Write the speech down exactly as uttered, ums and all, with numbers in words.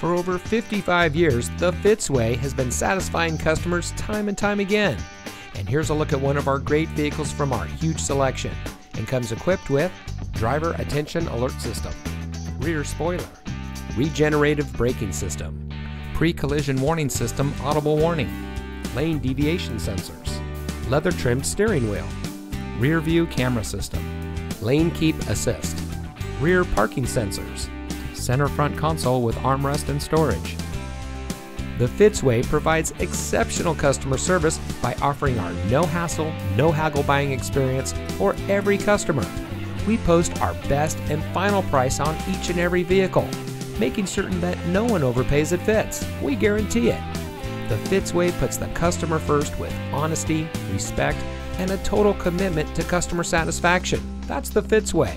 For over fifty-five years, the Fitz way has been satisfying customers time and time again. And here's a look at one of our great vehicles from our huge selection, and comes equipped with driver attention alert system, rear spoiler, regenerative braking system, pre-collision warning system audible warning, lane deviation sensors, leather trimmed steering wheel, rear view camera system, lane keep assist, rear parking sensors, center front console with armrest and storage. The Fitz way provides exceptional customer service by offering our no hassle, no haggle buying experience for every customer. We post our best and final price on each and every vehicle, making certain that no one overpays at Fitz. We guarantee it. The Fitz way puts the customer first with honesty, respect, and a total commitment to customer satisfaction. That's the Fitz way.